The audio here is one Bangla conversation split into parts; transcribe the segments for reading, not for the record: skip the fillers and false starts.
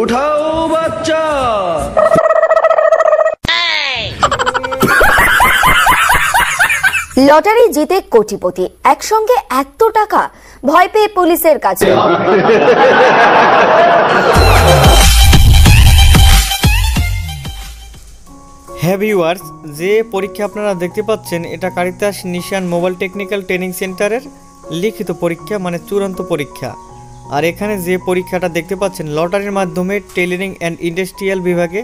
উঠাও বাচ্চা। লটারি জিতে কোটিপতি, একসঙ্গে এত টাকা, ভয় পেয়ে পুলিশের কাছে। হ্যাঁ ভিউয়ার্স, যে পরীক্ষা আপনারা দেখতে পাচ্ছেন এটা কারিতাস নিশান মোবাইল টেকনিক্যাল ট্রেনিং সেন্টারের লিখিত পরীক্ষা, মানে চূড়ান্ত পরীক্ষা। আর এখানে যে পরীক্ষাটা দেখতে পাচ্ছেন লটারির মাধ্যমে টেইলরিং অ্যান্ড ইন্ডাস্ট্রিয়াল বিভাগে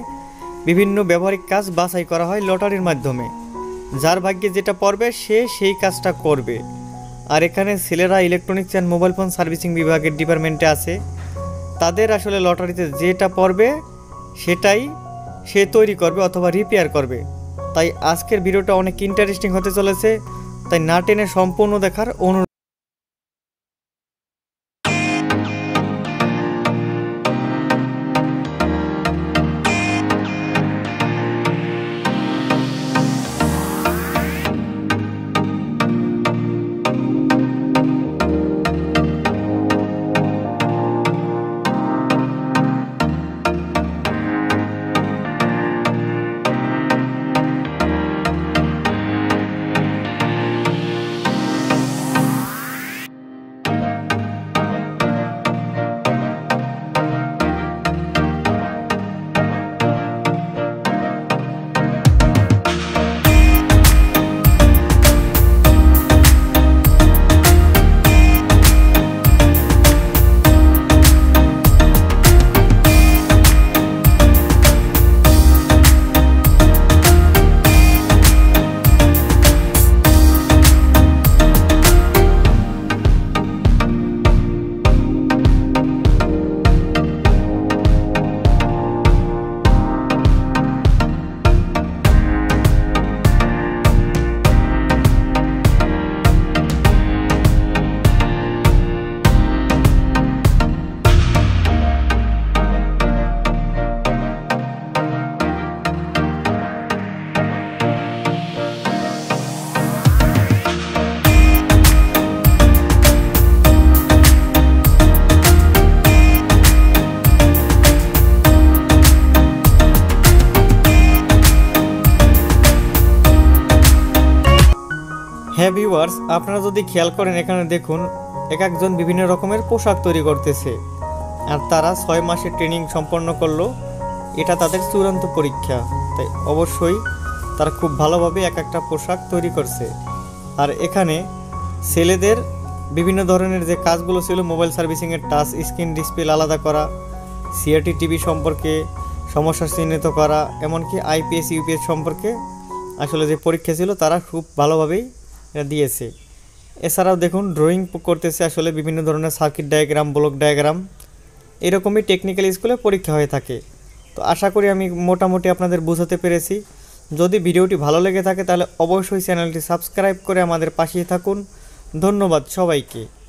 বিভিন্ন ব্যবহারিক কাজ বাছাই করা হয় লটারির মাধ্যমে। যার ভাগ্যে যেটা পড়বে সে সেই কাজটা করবে। আর এখানে ছেলেরা electronics and mobile phone servicing বিভাগের ডিপার্টমেন্টে আছে, তাদের আসলে লটারিতে যেটা পড়বে সেটাই সে তৈরি করবে অথবা রিপেয়ার করবে। তাই আজকের ভিডিওটা অনেক ইন্টারেস্টিং হতে চলেছে, তাই না টেনে সম্পূর্ণ দেখার অনুরোধ। হ্যাঁ ভিউয়ার্স, আপনারা যদি খেয়াল করেন এখানে দেখুন এক একজন বিভিন্ন রকমের পোশাক তৈরি করতেছে। আর তারা 6 মাসের ট্রেনিং সম্পন্ন করলো, এটা তাদের চূড়ান্ত পরীক্ষা। তাই অবশ্যই তারা খুব ভালোভাবে এক একটা পোশাক তৈরি করছে। আর এখানে ছেলেদের বিভিন্ন ধরনের যে কাজগুলো ছিল, মোবাইল সার্ভিসিংয়ের টাচ স্ক্রিন ডিসপ্লে আলাদা করা, সিআরটি টিভি সম্পর্কে সমস্যা চিহ্নিত করা, এমনকি আইপিএস ইউপিএস সম্পর্কে আসলে যে পরীক্ষা ছিল তারা খুব ভালোভাবেই দিয়েছে। এছাড়াও দেখুন ড্রয়িং করতেছে, আসলে বিভিন্ন ধরনের সার্কিট ডায়াগ্রাম, ব্লক ডায়াগ্রাম, এরকমই টেকনিক্যাল স্কুলে পরীক্ষা হয়ে থাকে। তো আশা করি আমি মোটামুটি আপনাদের বোঝাতে পেরেছি। যদি ভিডিওটি ভালো লেগে থাকে তাহলে অবশ্যই চ্যানেলটি সাবস্ক্রাইব করে আমাদের পাশেই থাকুন। ধন্যবাদ সবাইকে।